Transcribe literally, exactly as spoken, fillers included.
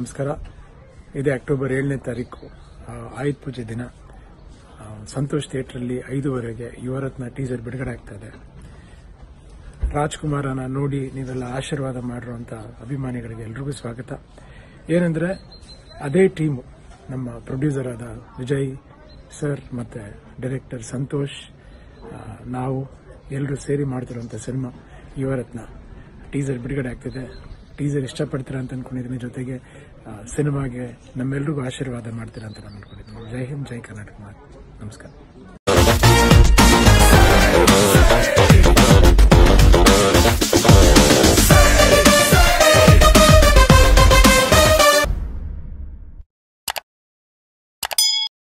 ನಮಸ್ಕಾರ. ಇದೆ ಅಕ್ಟೋಬರ್ ಏಳನೇ ತಾರೀಕು ಆಯುಧ ಪೂಜೆ ದಿನ ಸಂತೋಷ್ ಥಿಯೇಟ್ರಲ್ಲಿ ಐದುವರೆಗೆ ಯುವರತ್ನ ಟೀಸರ್ ಬಿಡುಗಡೆ ಆಗ್ತಾ ಇದೆ. ರಾಜ್ಕುಮಾರನ ನೋಡಿ ನೀವೆಲ್ಲ ಆಶೀರ್ವಾದ ಮಾಡಿರುವಂಥ ಅಭಿಮಾನಿಗಳಿಗೆ ಎಲ್ರಿಗೂ ಸ್ವಾಗತ. ಏನಂದರೆ ಅದೇ ಟೀಮು, ನಮ್ಮ ಪ್ರೊಡ್ಯೂಸರ್ ಆದ ವಿಜಯ್ ಸರ್ ಮತ್ತು ಡೈರೆಕ್ಟರ್ ಸಂತೋಷ್, ನಾವು ಎಲ್ಲರೂ ಸೇರಿ ಮಾಡ್ತಿರುವಂಥ ಸಿನಿಮಾ ಯುವರತ್ನ ಟೀಸರ್ ಬಿಡುಗಡೆ ಆಗ್ತಿದೆ. ಟೀಸರ್ ಇಷ್ಟಪಡ್ತೀರಾ ಅಂತ ಅನ್ಕೊಂಡಿದ್ದೀನಿ, ಜೊತೆಗೆ ಸಿನಿಮಾಗೆ ನಮ್ಮೆಲ್ರಿಗೂ ಆಶೀರ್ವಾದ ಮಾಡ್ತೀರಾ ಅಂತ ನಾನು ಅನ್ಕೊಂಡಿದ್ದೀನಿ. ಜೈ ಹಿಂದ್, ಜೈ ಕರ್ನಾಟಕ. ನಮಸ್ಕಾರ.